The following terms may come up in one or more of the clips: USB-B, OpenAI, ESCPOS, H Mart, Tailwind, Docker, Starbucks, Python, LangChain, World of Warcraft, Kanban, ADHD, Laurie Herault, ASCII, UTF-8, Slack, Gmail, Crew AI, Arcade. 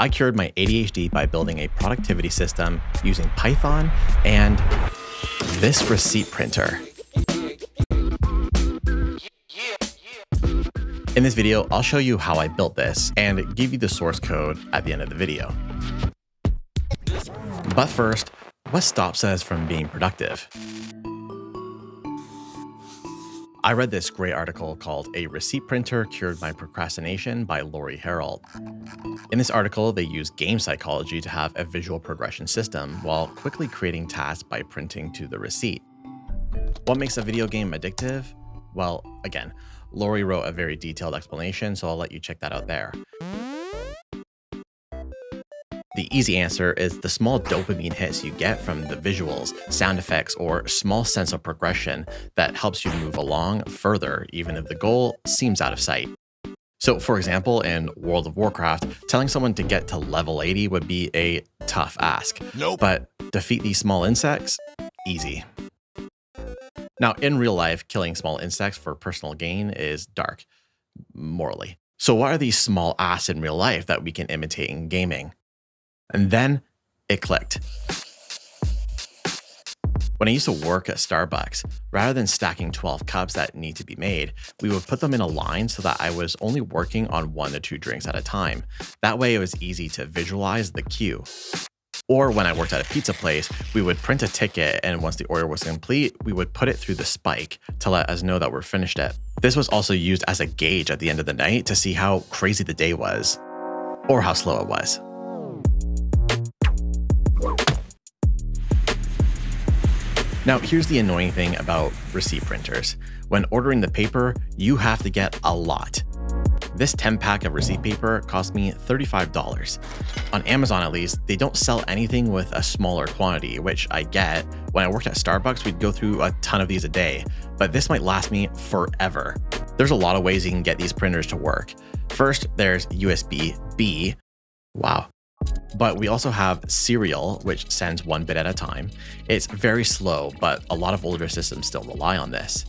I cured my ADHD by building a productivity system using Python and this receipt printer. In this video, I'll show you how I built this and give you the source code at the end of the video. But first, what stops us from being productive? I read this great article called "A Receipt Printer Cured My Procrastination" by Laurie Herault. In this article, they use game psychology to have a visual progression system while quickly creating tasks by printing to the receipt. What makes a video game addictive? Well, again, Laurie wrote a very detailed explanation, so I'll let you check that out there. The easy answer is the small dopamine hits you get from the visuals, sound effects, or small sense of progression that helps you move along further, even if the goal seems out of sight. So for example, in World of Warcraft, telling someone to get to level 80 would be a tough ask. Nope. But defeat these small insects? Easy. Now, in real life, killing small insects for personal gain is dark, morally. So what are these small asks in real life that we can imitate in gaming? And then it clicked. When I used to work at Starbucks, rather than stacking 12 cups that need to be made, we would put them in a line so that I was only working on 1 to 2 drinks at a time. That way it was easy to visualize the queue. Or when I worked at a pizza place, we would print a ticket, and once the order was complete, we would put it through the spike to let us know that we're finished it. This was also used as a gauge at the end of the night to see how crazy the day was, or how slow it was. Now, here's the annoying thing about receipt printers. When ordering the paper, you have to get a lot. This 10-pack of receipt paper cost me $35. On Amazon, at least, they don't sell anything with a smaller quantity, which I get. When I worked at Starbucks, we'd go through a ton of these a day, but this might last me forever. There's a lot of ways you can get these printers to work. First, there's USB-B. Wow. But we also have serial, which sends 1 bit at a time. It's very slow, but a lot of older systems still rely on this.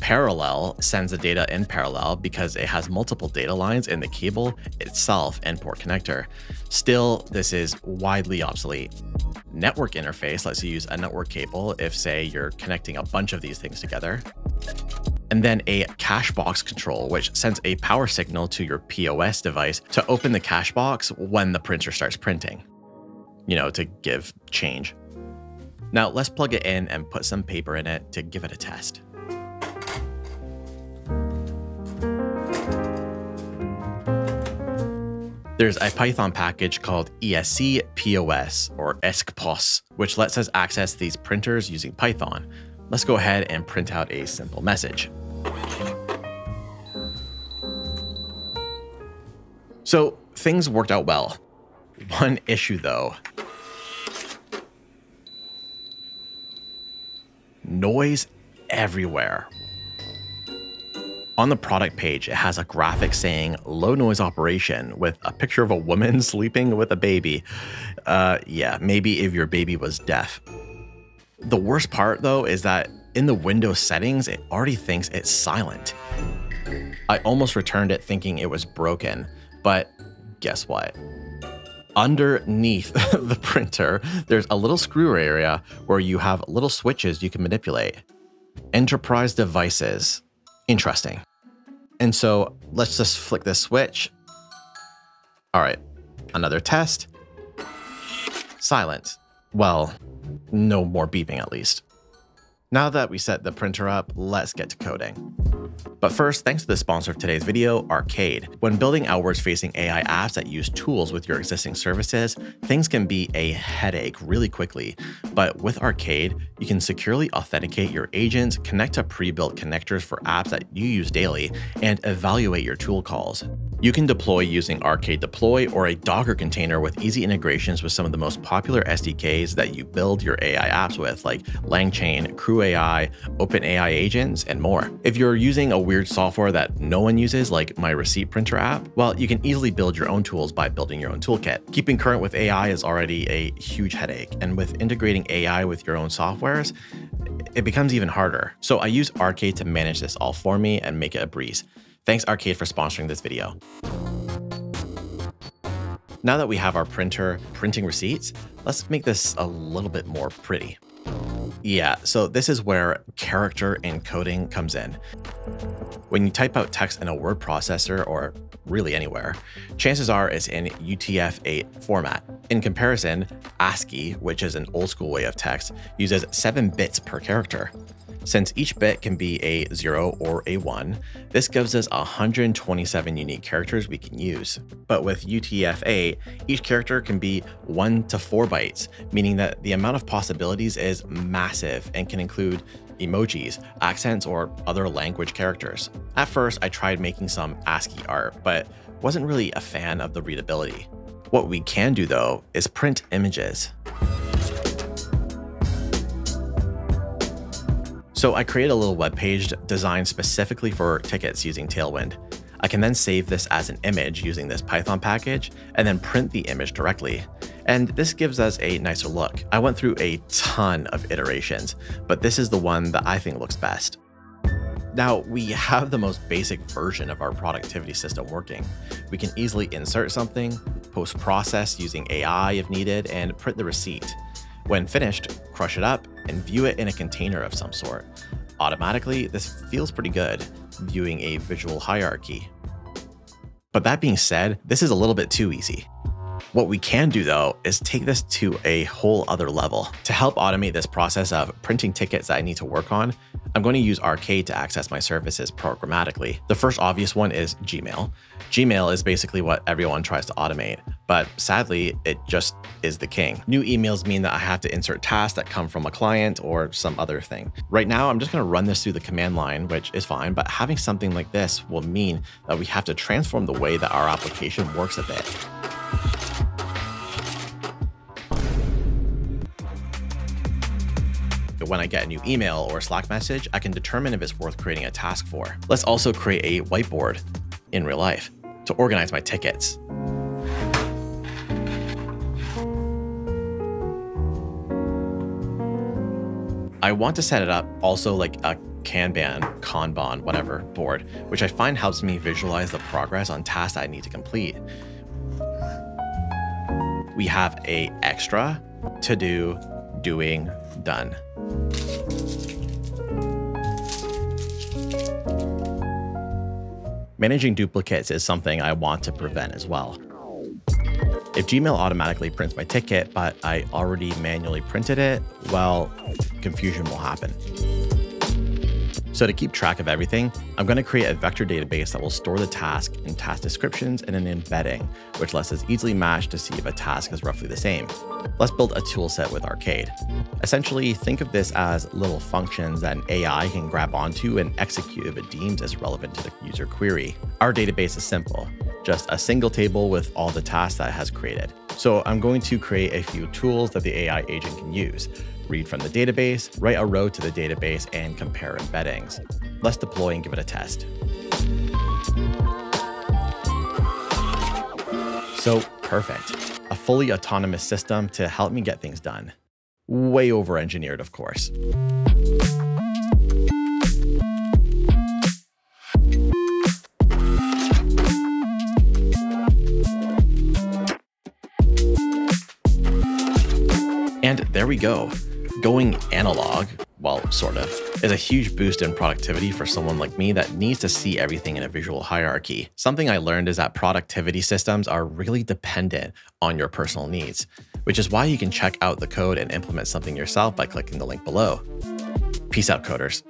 Parallel sends the data in parallel because it has multiple data lines in the cable itself and port connector. Still, this is widely obsolete. Network interface lets you use a network cable if, say, you're connecting a bunch of these things together. And then a cache box control, which sends a power signal to your POS device to open the cache box when the printer starts printing, you know, to give change. Now let's plug it in and put some paper in it to give it a test. There's a Python package called ESCPOS or ESCPOS, which lets us access these printers using Python. Let's go ahead and print out a simple message. So things worked out well. One issue though. Noise everywhere. On the product page, it has a graphic saying low noise operation with a picture of a woman sleeping with a baby. Yeah, maybe if your baby was deaf. The worst part though is that in the Windows settings, it already thinks it's silent. I almost returned it thinking it was broken, but guess what? Underneath the printer, there's a little screw area where you have little switches you can manipulate. Enterprise devices. Interesting. And so let's just flick this switch. All right, another test. Silent. Well, no more beeping at least. Now that we set the printer up, let's get to coding. But first, thanks to the sponsor of today's video, Arcade. When building outwards-facing AI apps that use tools with your existing services, things can be a headache really quickly. But with Arcade, you can securely authenticate your agents, connect to pre-built connectors for apps that you use daily, and evaluate your tool calls. You can deploy using Arcade Deploy or a Docker container with easy integrations with some of the most popular SDKs that you build your AI apps with, like LangChain, Crew AI, OpenAI agents, and more. If you're using a weird software that no one uses, like my receipt printer app, well, you can easily build your own tools by building your own toolkit. Keeping current with AI is already a huge headache, and with integrating AI with your own softwares, it becomes even harder. So I use Arcade to manage this all for me and make it a breeze. Thanks Arcade for sponsoring this video. Now that we have our printer printing receipts, let's make this a little bit more pretty. Yeah, so this is where character encoding comes in. When you type out text in a word processor, or really anywhere, chances are it's in UTF-8 format. In comparison, ASCII, which is an old school way of text, uses 7 bits per character. Since each bit can be a 0 or a 1, this gives us 127 unique characters we can use. But with UTF-8, each character can be 1 to 4 bytes, meaning that the amount of possibilities is massive and can include emojis, accents, or other language characters. At first, I tried making some ASCII art, but wasn't really a fan of the readability. What we can do, though, is print images. So I created a little web page designed specifically for tickets using Tailwind. I can then save this as an image using this Python package and then print the image directly. And this gives us a nicer look. I went through a ton of iterations, but this is the one that I think looks best. Now we have the most basic version of our productivity system working. We can easily insert something, post-process using AI if needed, and print the receipt. When finished, crush it up and view it in a container of some sort. Automatically, this feels pretty good, viewing a visual hierarchy. But that being said, this is a little bit too easy. What we can do, though, is take this to a whole other level. To help automate this process of printing tickets that I need to work on, I'm going to use Arcade to access my services programmatically. The first obvious one is Gmail. Gmail is basically what everyone tries to automate, but sadly, it just is the king. New emails mean that I have to insert tasks that come from a client or some other thing. Right now, I'm just going to run this through the command line, which is fine, but having something like this will mean that we have to transform the way that our application works a bit. When I get a new email or Slack message, I can determine if it's worth creating a task for. Let's also create a whiteboard in real life to organize my tickets. I want to set it up also like a Kanban, whatever board, which I find helps me visualize the progress on tasks I need to complete. We have a extra, to do, doing, done. Managing duplicates is something I want to prevent as well. If Gmail automatically prints my ticket, but I already manually printed it, well, confusion will happen. So to keep track of everything, I'm going to create a vector database that will store the task in task descriptions and an embedding, which lets us easily match to see if a task is roughly the same. Let's build a toolset with Arcade. Essentially, think of this as little functions that an AI can grab onto and execute if it deems as relevant to the user query. Our database is simple, just a single table with all the tasks that it has created. So I'm going to create a few tools that the AI agent can use. Read from the database, write a row to the database, and compare embeddings. Let's deploy and give it a test. So perfect, a fully autonomous system to help me get things done. Way over-engineered, of course. And there we go. Going analog, well, sort of, is a huge boost in productivity for someone like me that needs to see everything in a visual hierarchy. Something I learned is that productivity systems are really dependent on your personal needs, which is why you can check out the code and implement something yourself by clicking the link below. Peace out, coders.